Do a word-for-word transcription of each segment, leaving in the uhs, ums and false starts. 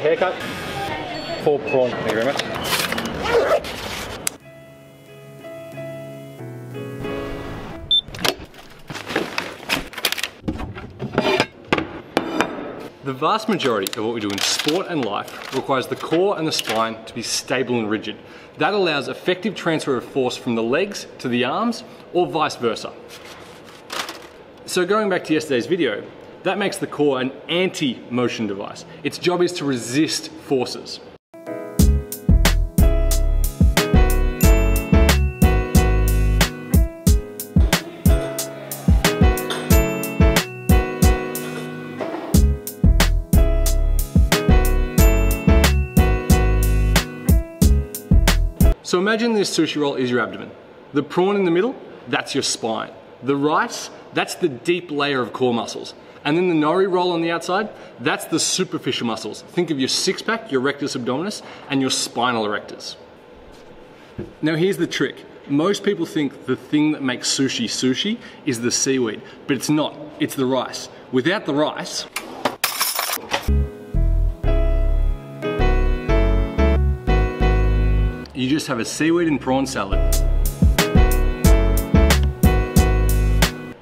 Haircut. Full prawn. Thank you very much. The vast majority of what we do in sport and life requires the core and the spine to be stable and rigid. That allows effective transfer of force from the legs to the arms or vice versa. So going back to yesterday's video, that makes the core an anti-motion device. Its job is to resist forces. So imagine this sushi roll is your abdomen. The prawn in the middle, that's your spine. The rice, that's the deep layer of core muscles. And then the nori roll on the outside, that's the superficial muscles. Think of your six pack, your rectus abdominis, and your spinal erectors. Now here's the trick. Most people think the thing that makes sushi sushi is the seaweed, but it's not, it's the rice. Without the rice, you just have a seaweed and prawn salad.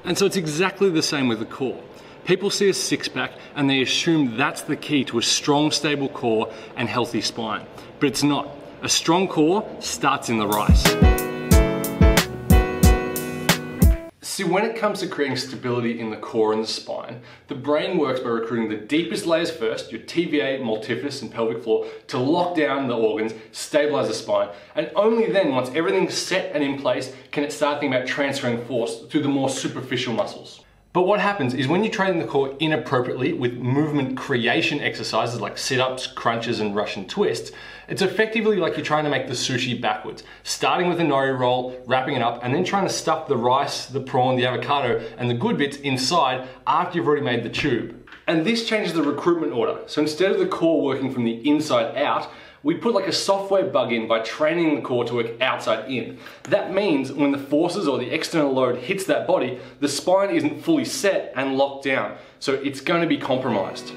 And so it's exactly the same with the core. People see a six pack and they assume that's the key to a strong, stable core and healthy spine, but it's not. A strong core starts in the rice. See, when it comes to creating stability in the core and the spine, the brain works by recruiting the deepest layers first, your T V A, multifidus and pelvic floor, to lock down the organs, stabilize the spine, and only then, once everything's set and in place, can it start thinking about transferring force through the more superficial muscles. But what happens is when you train the core inappropriately with movement creation exercises like sit-ups, crunches, and Russian twists, it's effectively like you're trying to make the sushi backwards, starting with a nori roll, wrapping it up, and then trying to stuff the rice, the prawn, the avocado, and the good bits inside after you've already made the tube. And this changes the recruitment order. So instead of the core working from the inside out, we put like a software bug in by training the core to work outside in. That means when the forces or the external load hits that body, the spine isn't fully set and locked down, so it's going to be compromised.